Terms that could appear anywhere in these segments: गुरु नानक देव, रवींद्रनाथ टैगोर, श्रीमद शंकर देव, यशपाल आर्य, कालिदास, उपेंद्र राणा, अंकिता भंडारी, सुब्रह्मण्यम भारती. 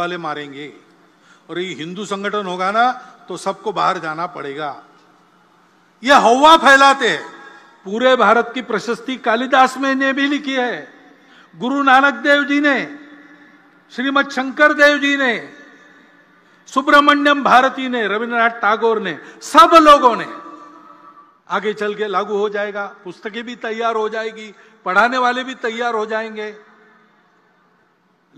वाले मारेंगे और ये हिंदू संगठन होगा ना तो सबको बाहर जाना पड़ेगा, यह हवा फैलाते हैं। पूरे भारत की प्रशस्ति कालिदास में ने भी लिखी है, गुरु नानक देव जी ने, श्रीमद शंकर देव जी ने, सुब्रह्मण्यम भारती ने, रवींद्रनाथ टैगोर ने, सब लोगों ने। आगे चल के लागू हो जाएगा, पुस्तकें भी तैयार हो जाएगी, पढ़ाने वाले भी तैयार हो जाएंगे।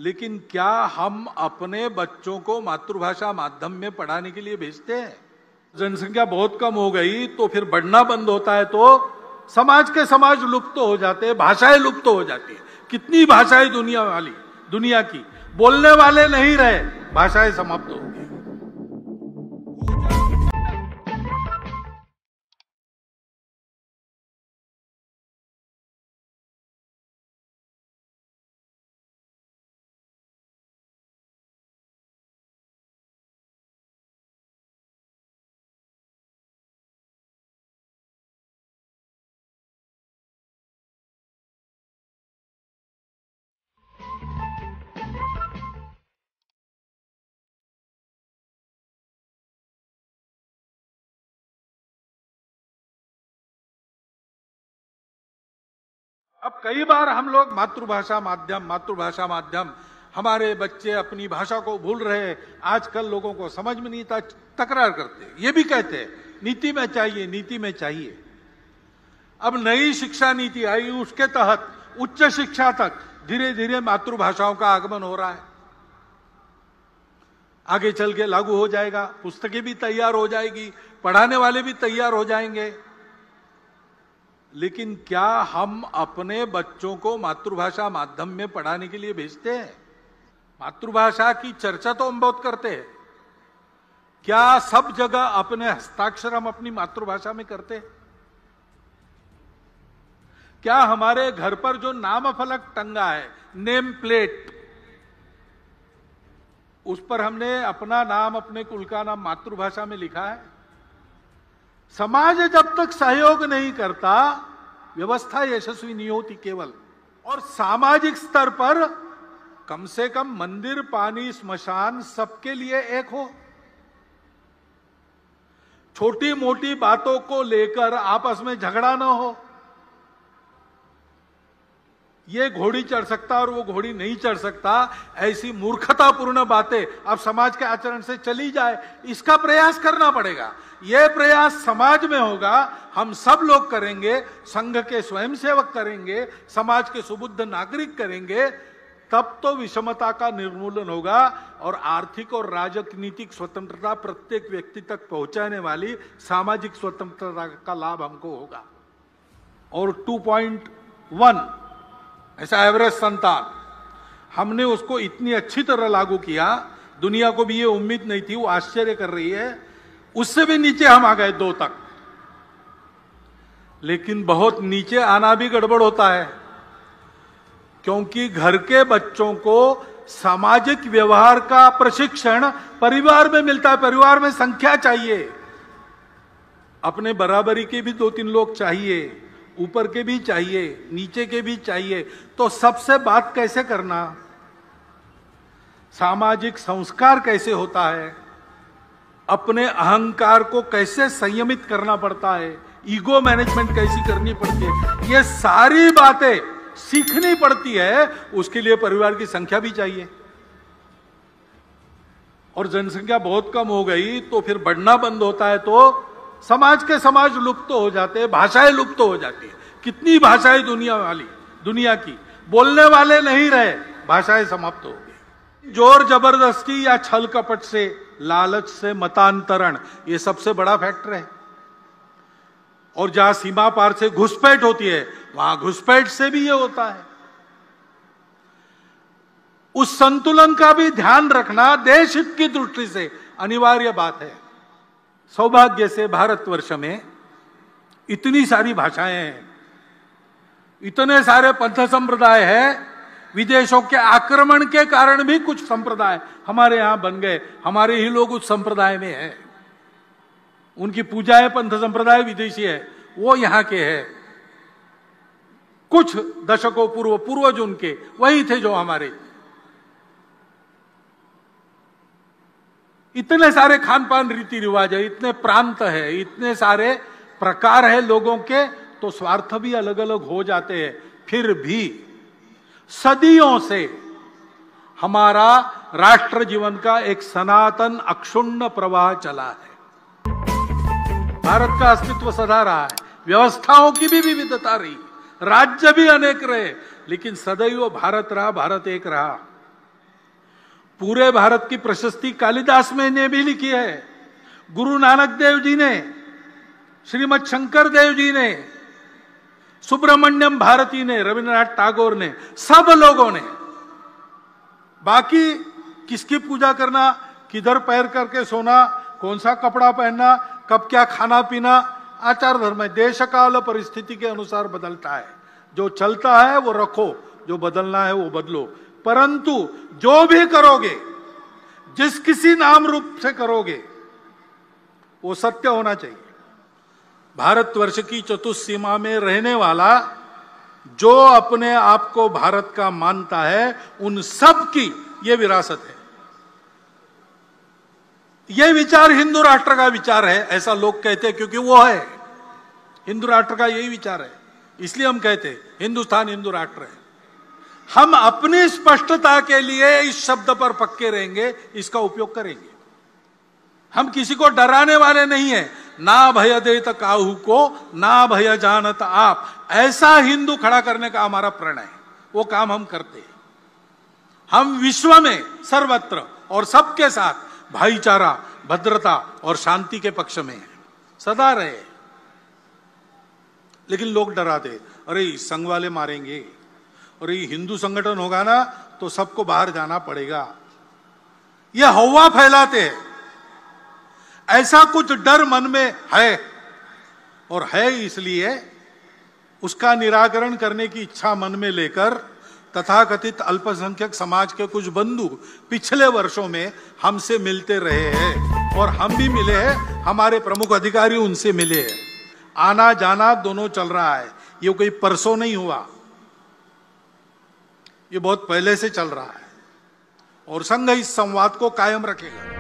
लेकिन क्या हम अपने बच्चों को मातृभाषा माध्यम में पढ़ाने के लिए भेजते हैं? जनसंख्या बहुत कम हो गई तो फिर बढ़ना बंद होता है तो समाज के समाज लुप्त तो हो जाते हैं, भाषाएं लुप्त तो हो जाती है। कितनी भाषाएं दुनिया की, बोलने वाले नहीं रहे, भाषाएं समाप्त हो गई। अब कई बार हम लोग मातृभाषा माध्यम, हमारे बच्चे अपनी भाषा को भूल रहे, आजकल लोगों को समझ में नहीं आता, तकरार करते, ये भी कहते हैं नीति में चाहिए। अब नई शिक्षा नीति आई, उसके तहत उच्च शिक्षा तक धीरे धीरे मातृभाषाओं का आगमन हो रहा है। आगे चल के लागू हो जाएगा, पुस्तकें भी तैयार हो जाएगी, पढ़ाने वाले भी तैयार हो जाएंगे। लेकिन क्या हम अपने बच्चों को मातृभाषा माध्यम में पढ़ाने के लिए भेजते हैं? मातृभाषा की चर्चा तो हम बहुत करते हैं, क्या सब जगह अपने हस्ताक्षर हम अपनी मातृभाषा में करते हैं? क्या हमारे घर पर जो नाम फलक टंगा है, नेम प्लेट, उस पर हमने अपना नाम, अपने कुल का नाम मातृभाषा में लिखा है? समाज जब तक सहयोग नहीं करता, व्यवस्था यशस्वी नहीं होती केवल। और सामाजिक स्तर पर कम से कम मंदिर, पानी, स्मशान सबके लिए एक हो। छोटी मोटी बातों को लेकर आपस में झगड़ा ना हो, ये घोड़ी चढ़ सकता और वो घोड़ी नहीं चढ़ सकता, ऐसी मूर्खतापूर्ण बातें अब समाज के आचरण से चली जाए, इसका प्रयास करना पड़ेगा। ये प्रयास समाज में होगा, हम सब लोग करेंगे, संघ के स्वयंसेवक करेंगे, समाज के सुबुद्ध नागरिक करेंगे, तब तो विषमता का निर्मूलन होगा और आर्थिक और राजनीतिक स्वतंत्रता प्रत्येक व्यक्ति तक पहुंचाने वाली सामाजिक स्वतंत्रता का लाभ हमको होगा। और 2.1 ऐसा एवरेज संतान, हमने उसको इतनी अच्छी तरह लागू किया, दुनिया को भी ये उम्मीद नहीं थी, वो आश्चर्य कर रही है। उससे भी नीचे हम आ गए 2 तक। लेकिन बहुत नीचे आना भी गड़बड़ होता है, क्योंकि घर के बच्चों को सामाजिक व्यवहार का प्रशिक्षण परिवार में मिलता है। परिवार में संख्या चाहिए, अपने बराबरी के भी 2-3 लोग चाहिए, ऊपर के भी चाहिए, नीचे के भी चाहिए। तो सबसे बात कैसे करना, सामाजिक संस्कार कैसे होता है, अपने अहंकार को कैसे संयमित करना पड़ता है, ईगो मैनेजमेंट कैसी करनी पड़ती है, ये सारी बातें सीखनी पड़ती है। उसके लिए परिवार की संख्या भी चाहिए। और जनसंख्या बहुत कम हो गई तो फिर बढ़ना बंद होता है तो समाज के समाज लुप्त तो हो जाते हैं, भाषाएं लुप्त तो हो जाती है। कितनी भाषाएं दुनिया की, बोलने वाले नहीं रहे, भाषाएं समाप्त तो हो गई। जोर जबरदस्ती या छल कपट से, लालच से मतांतरण, ये सबसे बड़ा फैक्टर है। और जहां सीमा पार से घुसपैठ होती है, वहां घुसपैठ से भी ये होता है। उस संतुलन का भी ध्यान रखना देश हित की दृष्टि से अनिवार्य बात है। सौभाग्य से भारतवर्ष में इतनी सारी भाषाएं हैं, इतने सारे पंथ संप्रदाय हैं, विदेशों के आक्रमण के कारण भी कुछ संप्रदाय हमारे यहां बन गए, हमारे ही लोग उस संप्रदाय में हैं, उनकी पूजाएं, पंथ संप्रदाय विदेशी है, वो यहां के हैं, कुछ दशकों पूर्व पूर्वज उनके वही थे जो हमारे। इतने सारे खान पान रीति रिवाज है, इतने प्रांत है, इतने सारे प्रकार है लोगों के, तो स्वार्थ भी अलग अलग हो जाते हैं। फिर भी सदियों से हमारा राष्ट्र जीवन का एक सनातन अक्षुण्ण प्रवाह चला है। भारत का अस्तित्व सदा रहा है, व्यवस्थाओं की भी विविधता रही, राज्य भी अनेक रहे, लेकिन सदैव भारत रहा, भारत एक रहा। पूरे भारत की प्रशस्ति कालिदास ने भी लिखी है, गुरु नानक देव जी ने, श्रीमद शंकर देव जी ने, सुब्रह्मण्यम भारती ने, रवींद्रनाथ टैगोर ने, सब लोगों ने। बाकी किसकी पूजा करना, किधर पैर करके सोना, कौन सा कपड़ा पहनना, कब क्या खाना पीना, आचार धर्म है, देश काल परिस्थिति के अनुसार बदलता है। जो चलता है वो रखो, जो बदलना है वो बदलो, परंतु जो भी करोगे, जिस किसी नाम रूप से करोगे, वो सत्य होना चाहिए। भारतवर्ष की चतुस्सीमा में रहने वाला जो अपने आप को भारत का मानता है, उन सब की ये विरासत है। ये विचार हिंदू राष्ट्र का विचार है, ऐसा लोग कहते हैं, क्योंकि वो है हिंदू राष्ट्र का, यही विचार है, इसलिए हम कहते हैं हिंदुस्तान हिंदू राष्ट्र है। हम अपनी स्पष्टता के लिए इस शब्द पर पक्के रहेंगे, इसका उपयोग करेंगे। हम किसी को डराने वाले नहीं है। ना भय देत काहू को, ना भय जानत आप, ऐसा हिंदू खड़ा करने का हमारा प्रण है। वो काम हम करते हैं। हम विश्व में सर्वत्र और सबके साथ भाईचारा, भद्रता और शांति के पक्ष में सदा रहे। लेकिन लोग डरा दे, अरे संघ वाले मारेंगे, और ये हिंदू संगठन होगा ना तो सबको बाहर जाना पड़ेगा, ये हवा फैलाते हैं। ऐसा कुछ डर मन में है, और है इसलिए उसका निराकरण करने की इच्छा मन में लेकर तथाकथित अल्पसंख्यक समाज के कुछ बंधु पिछले वर्षों में हमसे मिलते रहे हैं, और हम भी मिले हैं, हमारे प्रमुख अधिकारी उनसे मिले हैं। आना जाना दोनों चल रहा है, ये कोई परसों नहीं हुआ, ये बहुत पहले से चल रहा है, और संघ इस संवाद को कायम रखेगा।